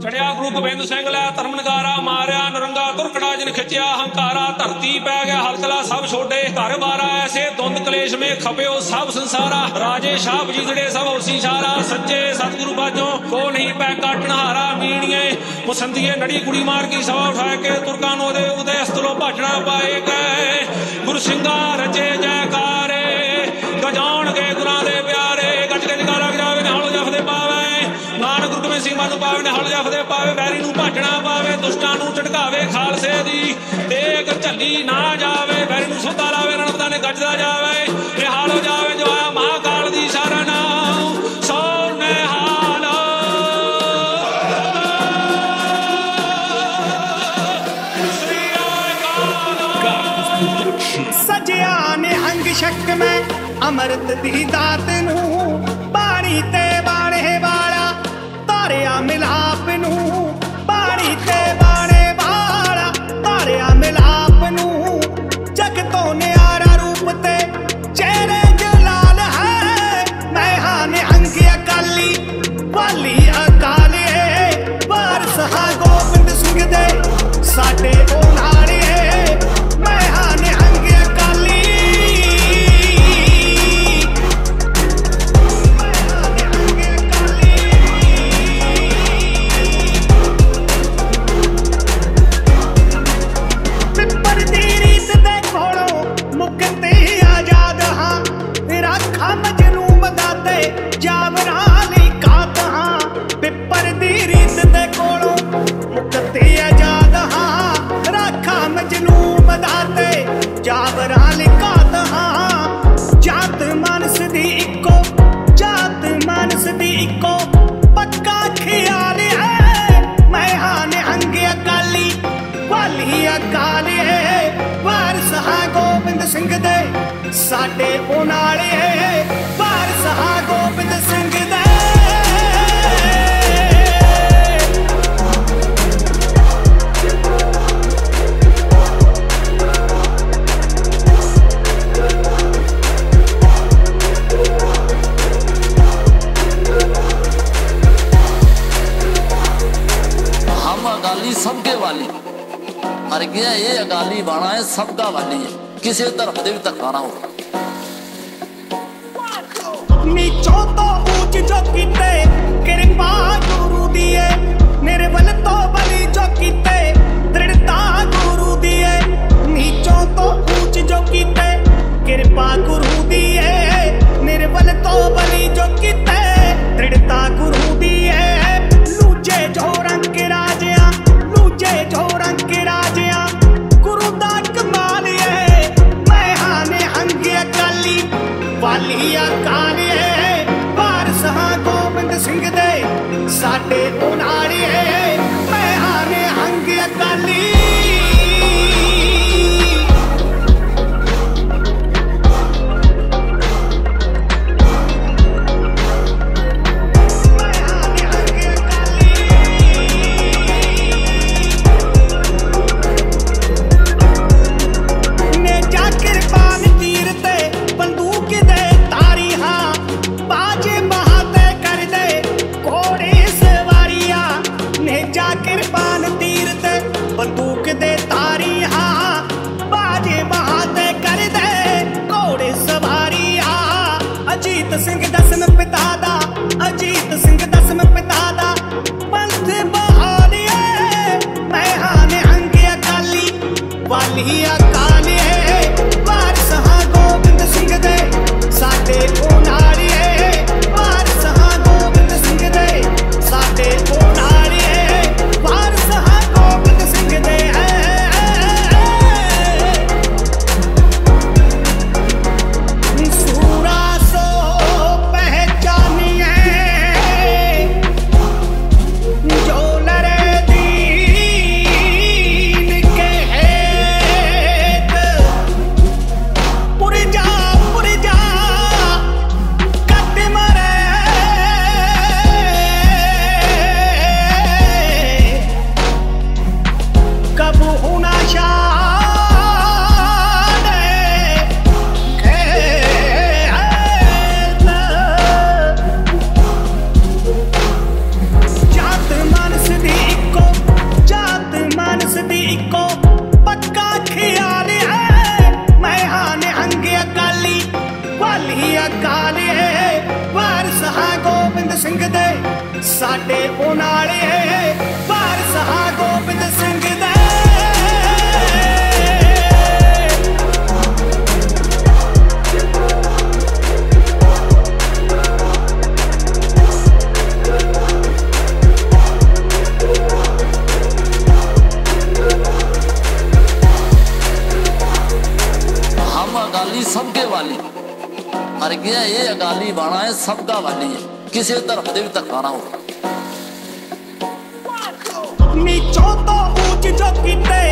चढ़िया गुरु गोबिंद सिंह लै तरनकारा मारिया नरंगा तुरकड़ा जिन खिंचिया हंकारा धरती पै गया हलचला सब छोड़े घर बारा ऐसे धुंध कलेश में खपियो सब संसारा राजे शाह बजीदड़े सब होसी सारा सच्चे सतगुरु बाजो को नहीं पै काटन हारा मीणिए मुसंदिए नड़ी कुड़ी मार की सवा उठा के तुरका नो दे उदयस्त लो भाजना पाए गए गुरु सिंघा रचे जयकारे गजाण गए गुरां दे प्यारे गज गज गारा गजावे नाल जफदे पावे नानक गुरु गोबिंद सिंह मानू पावे हल जफदे पावे बैरी नू भाजना पावे दुष्टां नू झटकावे खालसे दी तेग झली ना जावे बैरी नू सोता लावे रणपता ने गजदा जावे निहाल जावे जो आया महाकाल दी शरण सो निहाल श्री अकाल सजिया ने अंग शक में अमृत दी दात नू बाणी ते बाणे वाला तारिया मिलाप नू बाणी ते बाणे वाला तारिया मिलाप नू जग तो न्यारा रूप ते चेहरे जलाल है मैं हाने अंग अकाली वाली अकाल है वारस हा गोबिंद सिंह दे साडे ओनारे मैं हाने अंग अकाली साडे ओनाले वारस हा गोबिंद सिंह दे हम अकाली सबके वाली और क्या ये अकाली बाणा है सबका वाली है किसी तरफ दे भी तक आना हो नीचो तो ऊंच जो किते कृपा गुरु दिए निर्बल तो बली जो किते दृढ़ता गुरु दिए नीचो तो ऊंच जो किते कृपा गुरु दिए निर्बल तो बली जो किते दृढ़ता गुरु दिए लूजे जो रंग राजया लूजे जो रंग राजया गुरु दा कमाल है मैं हाने अंग अकाली वाली अकाल सिंह दे साडे ओनाली मैं हाने अंग अकाली हार गया। ये अकाली बाणा है, सबका वाली है, किसी तरफ भी तकाना हो।